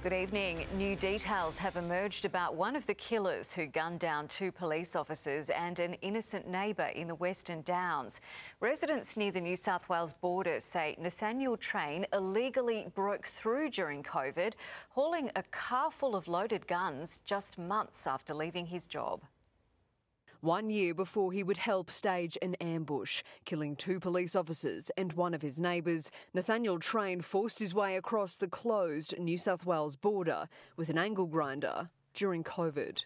Good evening. New details have emerged about one of the killers who gunned down 2 police officers and an innocent neighbour in the Western Downs. Residents near the New South Wales border say Nathaniel Train illegally broke through during COVID, hauling a car full of loaded guns just months after leaving his job. 1 year before he would help stage an ambush, killing 2 police officers and one of his neighbours, Nathaniel Train forced his way across the closed New South Wales border with an angle grinder during COVID.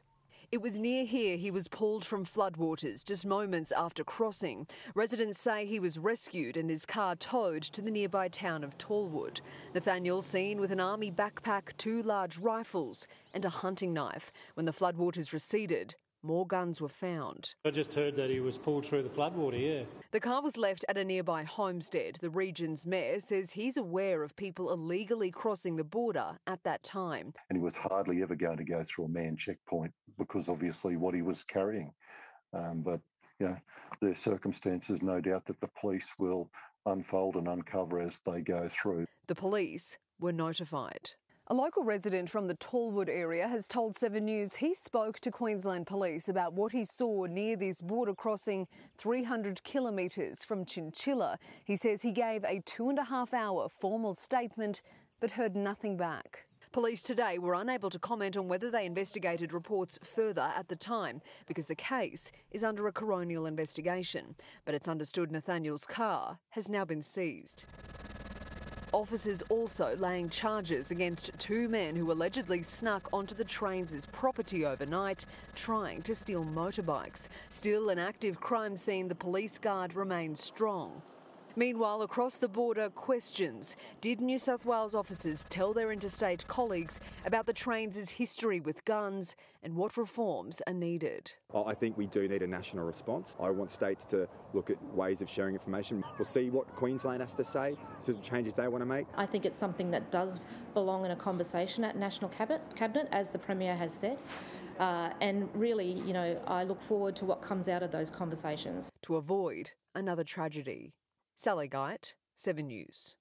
It was near here he was pulled from floodwaters just moments after crossing. Residents say he was rescued and his car towed to the nearby town of Tallwood. Nathaniel seen with an army backpack, 2 large rifles and a hunting knife. When the floodwaters receded, more guns were found. I just heard that he was pulled through the floodwater, yeah. The car was left at a nearby homestead. The region's mayor says he's aware of people illegally crossing the border at that time. And he was hardly ever going to go through a manned checkpoint because obviously what he was carrying. But, you know, there are circumstances, no doubt, that the police will unfold and uncover as they go through. The police were notified. A local resident from the Tallwood area has told 7 News he spoke to Queensland Police about what he saw near this border crossing 300 kilometres from Chinchilla. He says he gave a 2.5-hour formal statement but heard nothing back. Police today were unable to comment on whether they investigated reports further at the time because the case is under a coronial investigation. But it's understood Nathaniel's car has now been seized. Officers also laying charges against 2 men who allegedly snuck onto the Trains' property overnight, trying to steal motorbikes. Still an active crime scene, the police guard remains strong. Meanwhile, across the border, questions. Did New South Wales officers tell their interstate colleagues about the Trains' history with guns and what reforms are needed? I think we do need a national response. I want states to look at ways of sharing information. We'll see what Queensland has to say to the changes they want to make. I think it's something that does belong in a conversation at National Cabinet, as the Premier has said. And really, you know, I look forward to what comes out of those conversations. To avoid another tragedy. Sally Guyatt, 7 News.